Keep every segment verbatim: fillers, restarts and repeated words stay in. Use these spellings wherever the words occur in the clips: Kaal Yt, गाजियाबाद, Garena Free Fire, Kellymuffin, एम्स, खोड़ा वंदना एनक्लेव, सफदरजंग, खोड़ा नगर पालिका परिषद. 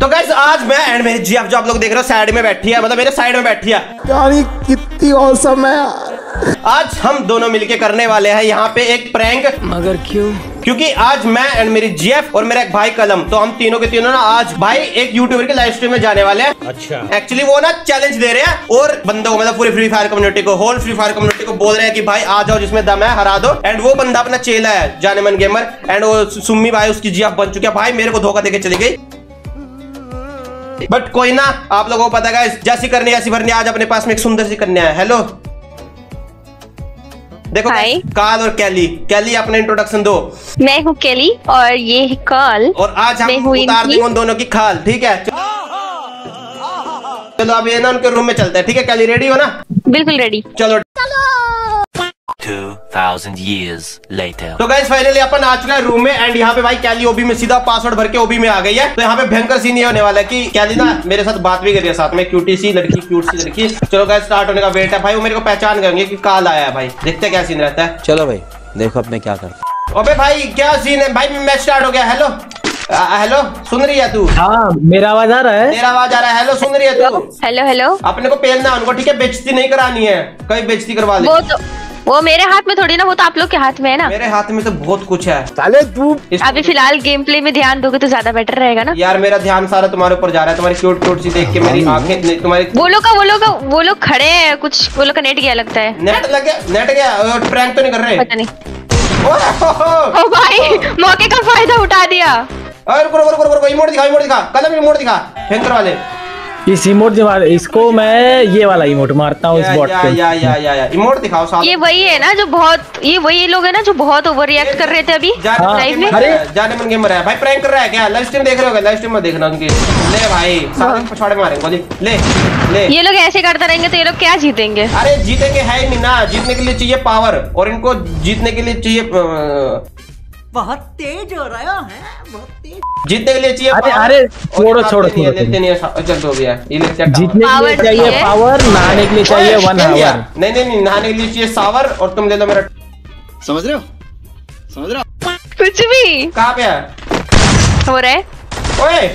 तो गाइस आज मैं एंड मेरी जी आप जो आप लोग देख रहे हो साइड में बैठी है, मतलब मेरे साइड में बैठी है यार, ये कितनी औसम है यार। आज हम दोनों मिलके करने वाले हैं यहाँ पे एक प्रैंक, मगर क्यों? क्योंकि आज मैं एंड मेरी जीएफ और मेरा एक भाई कलम, तो हम तीनों के तीनों ना आज भाई एक यूट्यूबर के लाइव स्ट्रीम में जाने वाले हैं। अच्छा, एक्चुअली वो ना चैलेंज दे रहे हैं और बंदों को, मतलब पूरी फ्री फायर कम्युनिटी को, होल फ्री फायर कम्युनिटी को बोल रहे हैं कि भाई आ जाओ, जिसमें दम है हरा दो। एंड वो बंदा अपना चेला है जानेमन गेमर, एंड वो सुम्मी भाई उसकी जीएफ बन चुकी है। भाई मेरे को धोखा देके चली गई, बट कोई ना, आप लोगों को पता है जैसी करनी जैसी भरनी। आज अपने पास में एक सुंदर सी कन्या है। हेलो, देखो काल और कैली। कैली अपने इंट्रोडक्शन दो। मैं हूँ कैली और ये है काल, और आज हम उतार देंगे उन दोनों की खाल, ठीक है? चलो अब ये ना उनके रूम में चलते हैं, ठीक है? कैली रेडी हो ना? बिल्कुल रेडी, चलो। two thousand years later. तो गाइस फाइनली अपन आ चुका है रूम में, एंड यहाँ पे भाई कैली ओबी में सीधा पासवर्ड भर के ओबी में आ गई है। तो यहाँ पे भयंकर सीन ये होने वाला है कि कैली ना मेरे साथ बात भी कर रही है साथ में, क्यूटी सी लड़की, क्यूट सी लड़की। चलो गाइस स्टार्ट होने का वेट है। भाई वो मेरे को पहचान करेंगे कि काल आया है। भाई देखते हैं क्या सीन रहता है। चलो भाई देखो अब मैं क्या करता। अबे भाई क्या सीन है भाई, मैच स्टार्ट हो गया। हेलो हेलो, सुन रही है तू? हाँ, मेरा आवाज आ रहा है? तेरा आवाज आ रहा है। हेलो, सुन रही है तू? Hello hello. अपने को पेलना उनको, ठीक है? बेइज्जती नहीं करानी है, कहीं बेइज्जती करवा दे। वो मेरे हाथ में थोड़ी ना, वो तो आप लोग के हाथ में है ना। मेरे हाथ में तो बहुत कुछ है साले। तू अभी फिलहाल गेम प्ले में ध्यान दोगे तो ज्यादा बेटर रहेगा ना। यार मेरा ध्यान सारा तुम्हारे ऊपर जा रहा है, तुम्हारी क्यूट क्यूट सी देख के मेरी आंखें तुम्हारी। वो लोग का वो लोग का वो लोग खड़े हैं, कुछ वो लोग का नेट गया लगता है। नेट लग गया, नेट गया। और प्रैंक तो नहीं कर रहे? पता नहीं। ओ भाई मौके का फायदा उठा दिया। इमोट दिखा, इमोट दिखा, कलम इमोट दिखा, भयंकर वाले। इस इमोट इसको मैं ये वाला इमोट मारता हूँ। ये वही है ना जो बहुत, ये वही लोग है ना जो बहुत ओवर रिएक्ट कर रहे थे अभी लाइव में। अरे जानेमन गेमर है भाई, प्रैंक कर रहा है क्या? लाइव स्ट्रीम देख रहे हो? लाइव स्ट्रीम में देखना उनके। ले भाई पछाड़े मारेंगे, ले ले। ये लोग ऐसे करते रहेंगे तो ये लोग क्या जीतेंगे? अरे जीतेंगे है ही नहीं ना, जीतने के लिए चाहिए पावर, और इनको जीतने के लिए चाहिए बहुत तेज हो रहा है, बहुत तेज। जीतने के लिए चाहिए अरे अरे छोड़ो छोड़ो छोड़ो लेते नहीं है। चल तो भैया ये लेते हैं। जीतने के लिए चाहिए पावर, नहाने के लिए चाहिए वन आवर। नहीं नहीं नहीं, नहाने के लिए चाहिए सावर, और तुम ले लो मेरा। समझ रहे हो? समझ रहे हो? कुछ भी। कहाँ पे है हो रहा है? ओए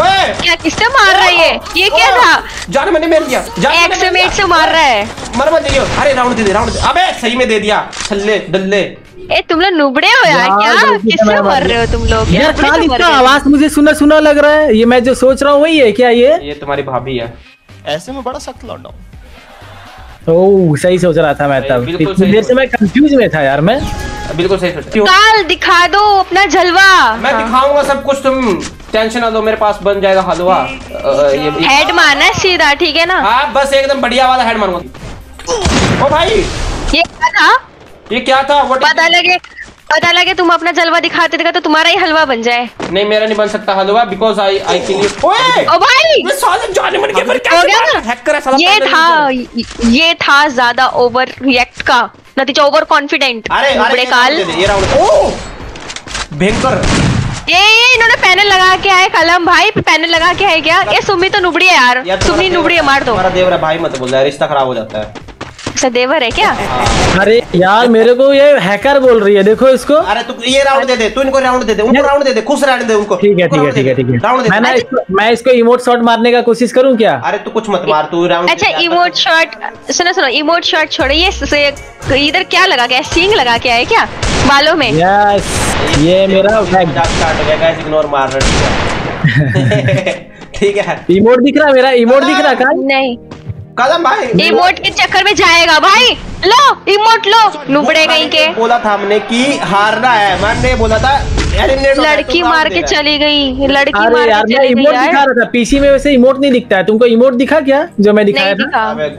ओए क्या किससे मार रहा है ये? ये क्या था? जान मैंने मेर दिया, एक्समेट से मार रहा है। मर मत जाइयो। अरे राउंड दे दे, राउंड। अबे सही में दे दिया, छल्ले डल्ले। ए तुम लोग नुबड़े हो यार, यार क्या किससे मर रहे हो तुम लोग? यार काल इसका आवाज मुझे सुना सुना लग रहा है। ये मैं जो सोच रहा हूँ वही है क्या? ये ये तुम्हारी भाभी है। ऐसे में बड़ा सख्त लौंडा। ओह सही सोच रहा था मैं तब, इतनी देर से मैं कंफ्यूज में था यार। मैं बिल्कुल सही सोच रहा। काल दिखा दो अपना जलवा। मैं दिखाऊंगा सब कुछ, तुम टेंशन ना लो, मेरे पास बन जाएगा हलवा। हेड मारना सीधा, ठीक है ना? हाँ बस एकदम बढ़िया वाला हेड मारूंगा। ओ भाई ये क्या था? ये क्या था? पता लगे पता लगे तुम अपना जलवा दिखाते दिखा तो तुम्हारा ही हलवा बन जाए। नहीं मेरा नहीं बन सकता हलवा, बिकॉज आई आई के लिए। ओए ओ भाई मैं साले जानवर के पर क्या हो गया ना? हैकर है साला। ये था ये था ज्यादा ओवर रिएक्ट का नतीजा, ओवर कॉन्फिडेंट। अरे बड़े काल ये राउंड। ओ भयंकर ये ये इन्होंने पैनल लगा के आए। कलम भाई पैनल लगा के आए क्या? ये सुम्मी तो नुबड़ी है यार, सुम्मी नुबड़ी है, मार दो। हमारा देवरा भाई मत बोल यार, रिश्ता खराब हो जाता है। देवर है क्या? अरे यार मेरे को ये हैकर बोल रही है, देखो इसको। अरे तू ये राउंड दे दे, तू इनको राउंड दे दे, उनको राउंड दे दे, खुश रहने दे उनको। ठीक है ठीक है ठीक है ठीक है। राउंड दे दे। इसको, मैं इसको इमोट शॉट मारने का कोशिश करूं क्या? अरे तू कुछ मत मार, तू राउंड। अच्छा इमोट शॉट सुनो सुनो, इमोट शॉट छोड़ो। ये इधर क्या लगा के, सींग लगा के आए क्या बालों में? यस ये मेरा इग्नोर मार रहा। ठीक है इमोट दिख रहा मेरा, इमोट दिख रहा का नहीं? कलम भाई इमोट के चक्कर में जाएगा भाई। लो इमोट लो, नुबड़े गई के। बोला था हमने कि हारना है, मैंने बोला था। लड़की मार के चली गई, लड़की मार के चली गई। इमोट दिखा रहा था पीसी में, वैसे इमोट नहीं दिखता है तुमको? इमोट दिखा क्या जो मैं दिखाया था?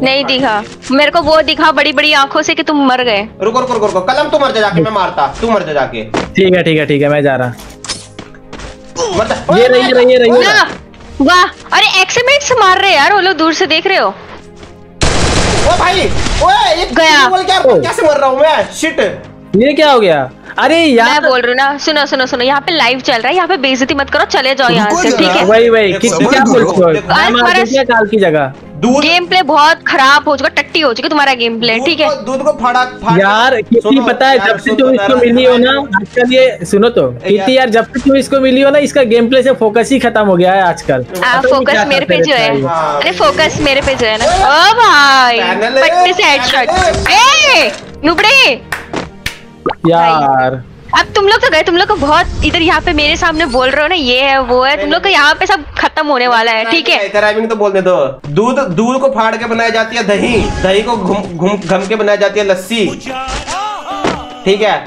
नहीं दिखा मेरे को, वो दिखा बड़ी बड़ी आंखों से कि तुम मर गए। रुको रुको रुको कलम, तू मर जा जाके, मैं मारता, तू मर जा जाके। ठीक है ठीक है ठीक है मैं जा रहा। ये रही ये रही। वाह अरे एक्समेट से मार रहे यार वो लोग, दूर से देख रहे हो? ओ भाई ओए ये गया बोल क्या, कैसे मर रहा हूँ मैं? शिट ये क्या हो गया? अरे यार मैं बोल रहा हूँ ना, सुनो सुनो सुनो, यहाँ पे लाइव चल रहा है, यहाँ पे बेइज्जती मत करो, चले जाओ यहाँ से, ठीक है? वही वही किस क्या बोल रहे हो? काल की जगह दूध गेम प्ले बहुत खराब हो चुका, टट्टी हो चुकी तुम्हारा गेम प्ले। ठीक है दूध को फड़क फाड़ यार कितनी पता है जब से तुम इसको मिली हो ना आजकल, ये सुनो तो कितनी यार जब से तुम इसको मिली हो ना इसका गेम प्ले से फोकस ही खत्म हो गया है आजकल। फोकस मेरे पे जो है, अरे फोकस मेरे पे जो है ना। ओ भाई पट्टी से हेडशॉट ए नुबड़े यार। अब तुम लोग तो गए, तुम लोग को बहुत इधर यहाँ पे मेरे सामने बोल रहे हो ना ये है वो है, तुम लोग को यहाँ पे सब खत्म होने वाला है। ठीक है ड्राइविंग तो बोलने दो। दूध दूध को फाड़ के बनाई जाती है दही, दही को घुम घुम घम के बनाई जाती है लस्सी। ठीक है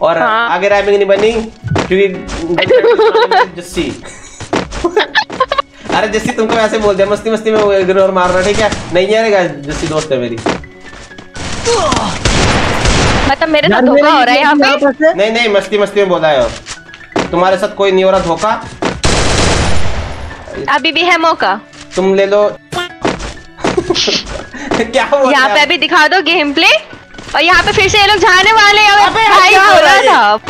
और हाँ। आगे ड्राइविंग नहीं बनी क्योंकि जस्सी अरे जस्सी तुमको ऐसे बोल दिया मस्ती मस्ती में इग्नोर मारना। ठीक है नहीं यार जस्सी दोस्त है मेरी, मतलब मेरे साथ धोखा हो रहा है यहाँ पे। नहीं नहीं मस्ती मस्ती में बोला है, तुम्हारे साथ कोई नहीं हो रहा धोखा। अभी भी है मौका, तुम ले लो क्या यहाँ पे अभी दिखा दो गेम प्ले और यहाँ पे फिर से ये लोग जाने वाले हैं।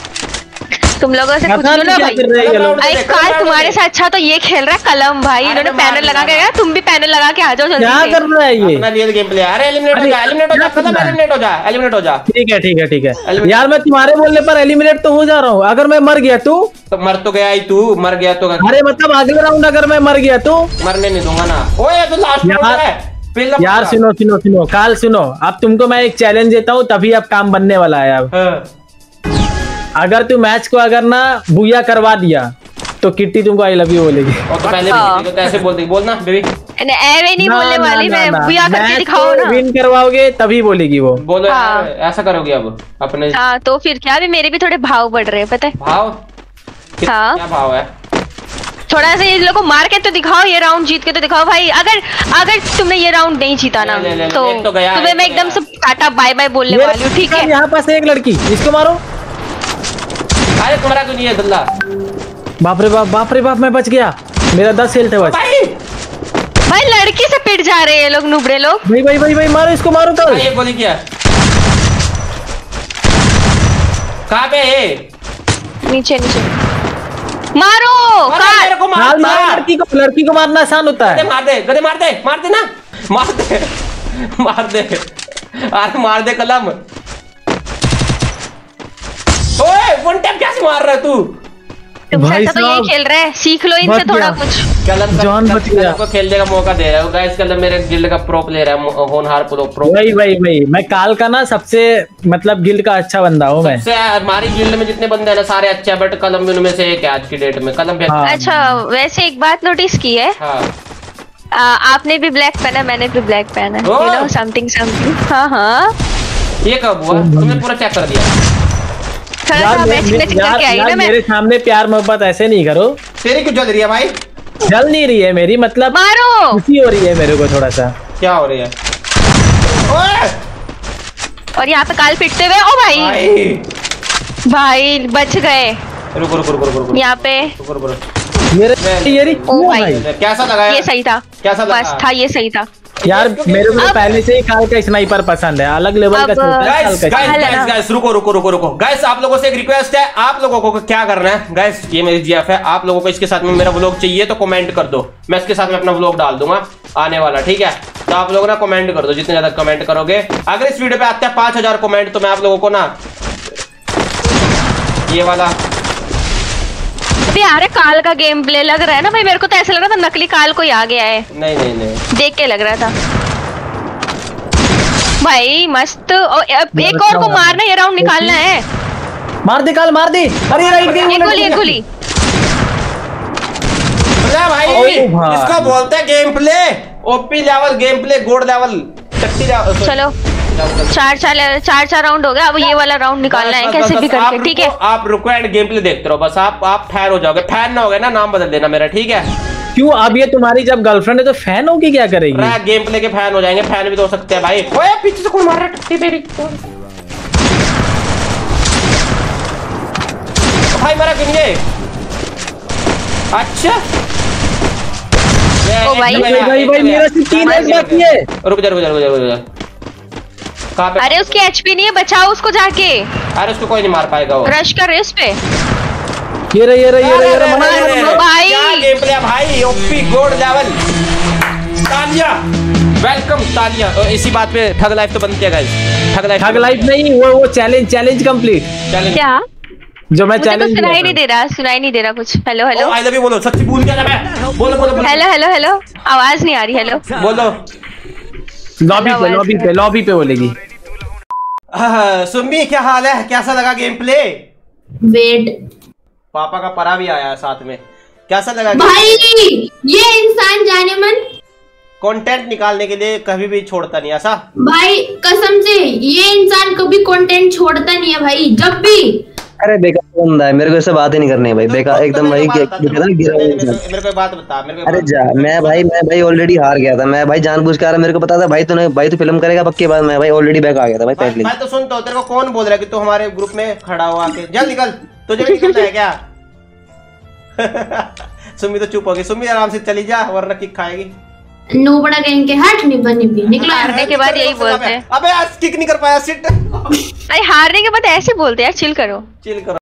तुम लोगों से कुछ बोलो भाई, कार तुम्हारे साथ अच्छा तो ये खेल रहा है कलम भाई, इन्होंने पैनल लगा के गया, तुम भी पैनल लगा के आ जाओ जल्दी। क्या कर रहा है ये अपना रियल गेम प्ले। अरे एलिमिनेट हो जा, एलिमिनेट हो जा, खत्म एलिमिनेट हो जा, एलिमिनेट हो जा। ठीक है ठीक है ठीक है यार मैं तुम्हारे बोलने पर एलिमिनेट तो हो जा रहा हूँ। अगर मैं मर गया तू तो मर तो गया ही, तू मर गया तो। अरे मतलब आगे राउंड अगर मैं मर गया तो मरने नहीं दूंगा ना। ओ तो लास्ट यार सुनो सुनो सुनो काल सुनो, अब तुमको मैं एक चैलेंज देता हूँ तभी अब काम बनने वाला है। अब अगर तू मैच को अगर ना बुया करवा दिया तो किट्टी तुमको आई लव यू बोलेगी। और तो पहले तो कैसे बोलती बोलना बेबी नहीं, नहीं बोलने वाली मैं, बुया करके दिखाओ ना। विन करवाओगे तभी बोलेगी वो, बोलो हाँ। ऐसा करोगे अब अपने हाँ, तो फिर क्या अभी मेरे भी थोड़े भाव बढ़ रहे हैं पता है। भाव हाँ क्या भाव है, थोड़ा सा इन लोगों को मार के तो दिखाओ, ये राउंड जीत के तो दिखाओ भाई। अगर अगर तुमने ये राउंड नहीं जीता ना तो तुम्हें मैं एकदम से टाटा बाय बाय बोलने वाली हूँ। ठीक है यहाँ पास एक लड़की इसको मारो। अरे तुम्हारा क्यों नहीं है दुल्ला, बाप रे बाप बाप रे बाप मैं बच गया, मेरा दस हेल्थ है बस। भाई भाई लड़की से पिट जा रहे हैं लोग नुबड़े लोग। भाई भाई भाई भाई मारो इसको मारो तो। ये गोली क्या कहाँ पे है? नीचे नीचे मारो, मारो मेरे को मार, मार लड़की को, लड़की को मारना आसान होता है। मार दे गधे मार दे मार दे ना मार दे मार दे अरे मार दे कलम। ओए वन टैप कैसे मार रहा है तू? तुम तो यही खेल रहा है, सीख लो इनसे थोड़ा कुछ। कलम जान बच गया, को खेलने का मौका दे रहा हूं गाइस। कलम मेरे गिल्ड का प्रो प्लेयर है, होनहार प्रो प्रो। भाई भाई भाई मैं काल का ना सबसे मतलब गिल्ड का अच्छा बंदा हूं मैं। सबसे हमारी गिल्ड में जितने बंदे हैं ना सारे अच्छे हैं, बट कलम भी उनमें से एक है आज की डेट में। कलम अच्छा वैसे एक बात नोटिस की है, आपने भी ब्लैक पहना मैंने भी ब्लैक पहना, यू नो समथिंग समथिंग। हां हां ये कब हुआ? तुमने पूरा चेक कर दिया यार, मैं यार, यार, यार, यार मेरे सामने प्यार मोहब्बत ऐसे नहीं करो। तेरी क्यों जल रही है भाई? जल नहीं रही है मेरी, मतलब मारो। खुशी हो रही है मेरे को थोड़ा सा। क्या हो रही है? और यहाँ पे काल पिटते हुए। ओ भाई भाई, भाई बच गए। रुको रुको रुको रुको यहाँ पे रुको रुको मेरे ये ओ भाई कैसा लगा? ये सही था, कैसा बस था ये सही था यार। मेरे को पहले से ही काल का स्नाइपर पसंद है, अलग लेवल का। गाइस गाइस रुको रुको रुको रुको गाइस, आप लोगों से एक रिक्वेस्ट है। आप लोगों को क्या करना है गाइस, ये मेरी जीएफ है, आप लोगों को इसके साथ में मेरा व्लॉग चाहिए तो कमेंट कर दो, मैं इसके साथ में अपना व्लॉग डाल दूंगा आने वाला। ठीक है तो आप लोग ना कमेंट कर दो, जितने ज्यादा कमेंट करोगे अगर इस वीडियो पे आता है पांच हजार कमेंट तो मैं आप लोगों को ना ये वाला। यार काल का गेम प्ले लग रहा है ना भाई, मेरे को तो ऐसा लग रहा था नकली काल कोई आ गया है। नहीं नहीं नहीं देख के लग रहा था भाई मस्त। और एक और को मारना, ये राउंड निकालना है। मार दे काल मार दे। अरे राइट गेम एक गोली एक गोली भाई, इसको बोलते हैं game play. OP level game play, gold level, शक्ति लेवल। चलो चार चार चार चार राउंड हो गया, अब ये वाला राउंड निकालना है कैसे भी करके। ठीक है आप रुको एंड गेम प्ले देखते रहो बस। आप आप फैन हो जाओगे, फैन ना हो गए ना नाम बदल देना मेरा। ठीक है क्यों? अब ये तुम्हारी जब गर्लफ्रेंड है तो फैन होगी क्या करेगी? गेम प्ले के फैन हो जाएंगे, फैन भी तो हो सकते हैं भाई। ओए पीछे से कौन मार रहा है टट्टी मेरी? भाई मारा किसने? अच्छा ओ भाई भाई भाई मेरा सिर्फ तीन हेल्थ बाकी है। रुक जा रुक जा रुक जा। अरे उसकी एचपी नहीं है, बचाओ उसको जाके। अरे उसको कोई नहीं मार पाएगा, वो रश कर रहे उस पे। ये रहे, ये रहे, ये रहे, ये रहे, भाई। क्या गेम प्ले भाई, ओपी गोल्ड लेवल। तालियां, वेलकम तालियां। और इसी बात पे ठग लाइफ तो बनती है guys, thug life thug life नहीं वो वो चैलेंज चैलेंज कंप्लीट चैलेंज क्या जो मैं चैलेंज सुनाई नहीं दे रहा सुनाई नहीं दे रहा कुछ। Hello hello I love you बोलो, सच्ची भूल गया मैं, बोलो बोलो हेलो हेलो हेलो आवाज नहीं आ रही, हेलो बोलो। लॉबी पे लॉबी पे लॉबी पे बोलेगी। सुम्मी क्या हाल है, कैसा लगा गेम प्ले? वेट पापा का परा भी आया साथ में, कैसा लगा भाई गेम? ये इंसान जाने मन कंटेंट निकालने के लिए कभी भी छोड़ता नहीं ऐसा, भाई कसम से ये इंसान कभी कंटेंट छोड़ता नहीं है भाई, जब भी। अरे बेकार बंदा है, मेरे को ऐसे बात ही नहीं करनी है भाई, बेकार एकदम भाई मेरे को बात बता मेरे को। अरे जा मैं भाई मैं भाई ऑलरेडी हार गया था, मैं भाई जानबूझ के आ रहा, मेरे को पता था भाई तूने भाई तू फिल्म करेगा पक्के बाद, मैं भाई ऑलरेडी बैक आ गया था भाई पहले। मैं तो सुनता हूं तेरे को कौन बोल रहा है कि तू हमारे ग्रुप में खड़ा हो आके, जल्दी निकल, तुझे निकलना है क्या? सुम्मी तो चुप हो गई, सुम्मी आराम से चली जा वरना किक खाएगी। नो बड़ा गैंग के हट निबा निबी निकलो, हारने के बाद यही बोलते हैं। अबे आज किक नहीं कर पाया सिट। अरे हारने के बाद ऐसे बोलते हैं यार, चिल करो चिल करो।